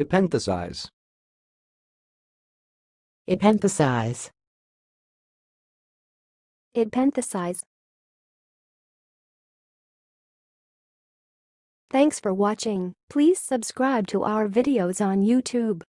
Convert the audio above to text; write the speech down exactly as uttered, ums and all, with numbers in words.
Epenthesize. Epenthesize. Epenthesize. Thanks for watching. Please subscribe to our videos on YouTube.